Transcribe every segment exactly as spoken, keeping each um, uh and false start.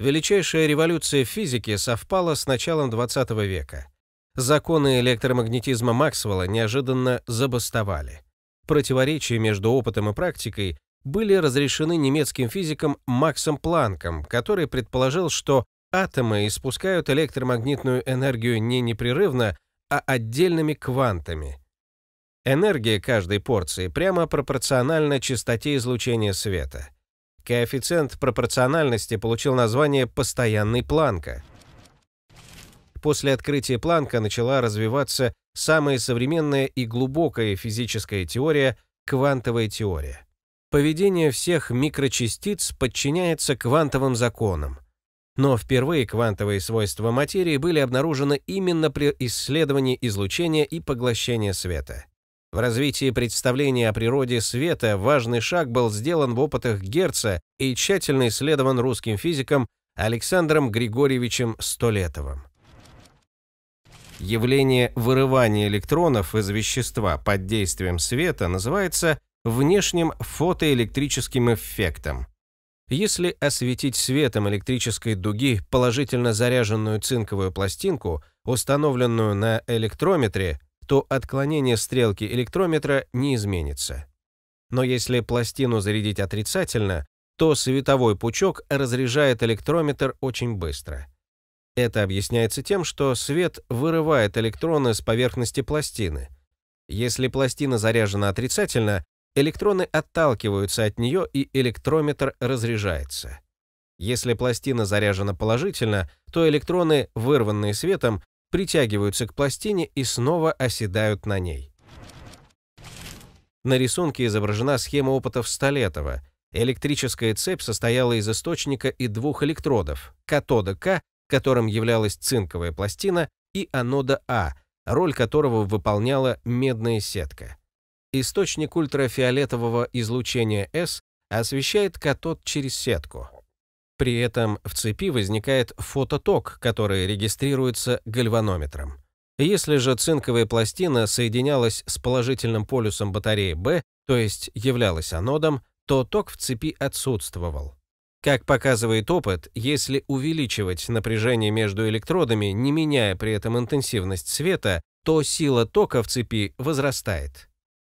величайшая революция в физике совпала с началом двадцатого века. Законы электромагнетизма Максвелла неожиданно забастовали. Противоречия между опытом и практикой были разрешены немецким физиком Максом Планком, который предположил, что атомы испускают электромагнитную энергию не непрерывно, а отдельными квантами. Энергия каждой порции прямо пропорциональна частоте излучения света. Коэффициент пропорциональности получил название «постоянный Планка». После открытия Планка начала развиваться самая современная и глубокая физическая теория — квантовая теория. Поведение всех микрочастиц подчиняется квантовым законам. Но впервые квантовые свойства материи были обнаружены именно при исследовании излучения и поглощения света. В развитии представления о природе света важный шаг был сделан в опытах Герца и тщательно исследован русским физиком Александром Григорьевичем Столетовым. Явление вырывания электронов из вещества под действием света называется внешним фотоэлектрическим эффектом. Если осветить светом электрической дуги положительно заряженную цинковую пластинку, установленную на электрометре, то отклонение стрелки электрометра не изменится. Но если пластину зарядить отрицательно, то световой пучок разряжает электрометр очень быстро. Это объясняется тем, что свет вырывает электроны с поверхности пластины. Если пластина заряжена отрицательно, электроны отталкиваются от нее и электрометр разряжается. Если пластина заряжена положительно, то электроны, вырванные светом, притягиваются к пластине и снова оседают на ней. На рисунке изображена схема опытов Столетова. Электрическая цепь состояла из источника и двух электродов, катода К, которым являлась цинковая пластина, и анода А, роль которого выполняла медная сетка. Источник ультрафиолетового излучения С освещает катод через сетку. При этом в цепи возникает фототок, который регистрируется гальванометром. Если же цинковая пластина соединялась с положительным полюсом батареи Б, то есть являлась анодом, то ток в цепи отсутствовал. Как показывает опыт, если увеличивать напряжение между электродами, не меняя при этом интенсивность света, то сила тока в цепи возрастает.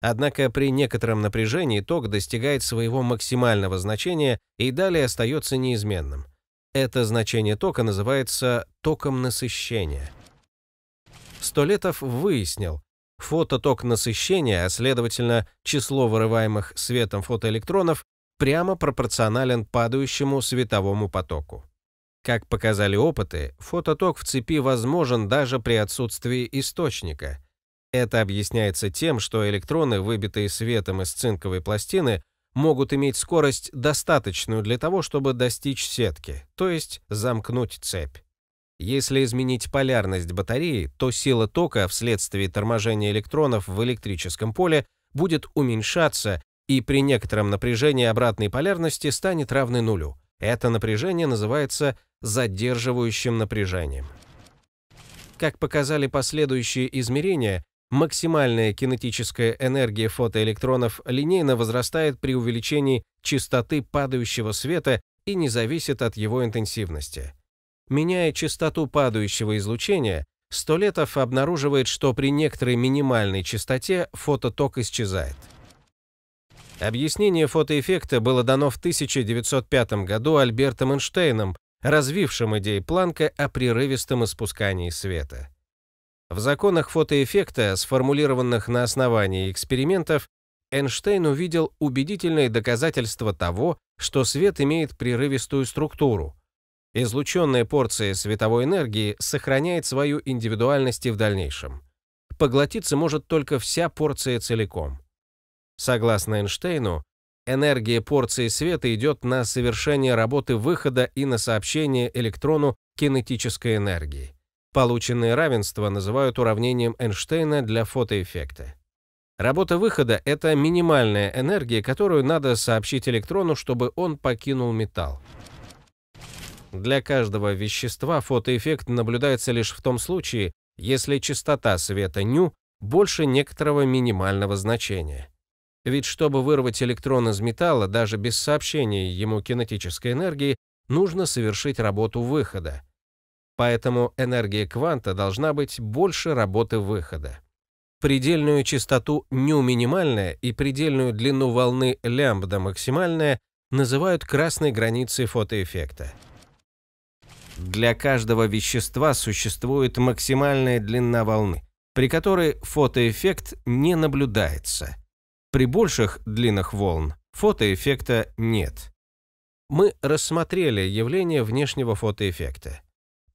Однако при некотором напряжении ток достигает своего максимального значения и далее остается неизменным. Это значение тока называется током насыщения. Столетов выяснил, фототок насыщения, а следовательно число вырываемых светом фотоэлектронов, прямо пропорционален падающему световому потоку. Как показали опыты, фототок в цепи возможен даже при отсутствии источника. Это объясняется тем, что электроны, выбитые светом из цинковой пластины, могут иметь скорость, достаточную для того, чтобы достичь сетки, то есть замкнуть цепь. Если изменить полярность батареи, то сила тока вследствие торможения электронов в электрическом поле будет уменьшаться и при некотором напряжении обратной полярности станет равной нулю. Это напряжение называется задерживающим напряжением. Как показали последующие измерения, максимальная кинетическая энергия фотоэлектронов линейно возрастает при увеличении частоты падающего света и не зависит от его интенсивности. Меняя частоту падающего излучения, Столетов обнаруживает, что при некоторой минимальной частоте фототок исчезает. Объяснение фотоэффекта было дано в тысяча девятьсот пятом году Альбертом Эйнштейном, развившим идею Планка о прерывистом испускании света. В законах фотоэффекта, сформулированных на основании экспериментов, Эйнштейн увидел убедительные доказательства того, что свет имеет прерывистую структуру. Излученная порция световой энергии сохраняет свою индивидуальность и в дальнейшем. Поглотиться может только вся порция целиком. Согласно Эйнштейну, энергия порции света идет на совершение работы выхода и на сообщение электрону кинетической энергии. Полученные равенства называют уравнением Эйнштейна для фотоэффекта. Работа выхода — это минимальная энергия, которую надо сообщить электрону, чтобы он покинул металл. Для каждого вещества фотоэффект наблюдается лишь в том случае, если частота света ню больше некоторого минимального значения. Ведь чтобы вырвать электрон из металла, даже без сообщения ему кинетической энергии, нужно совершить работу выхода. Поэтому энергия кванта должна быть больше работы выхода. Предельную частоту ню минимальная и предельную длину волны лямбда максимальная называют красной границей фотоэффекта. Для каждого вещества существует максимальная длина волны, при которой фотоэффект не наблюдается. При больших длинах волн фотоэффекта нет. Мы рассмотрели явление внешнего фотоэффекта.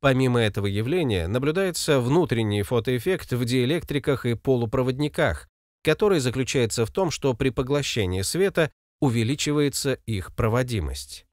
Помимо этого явления наблюдается внутренний фотоэффект в диэлектриках и полупроводниках, который заключается в том, что при поглощении света увеличивается их проводимость.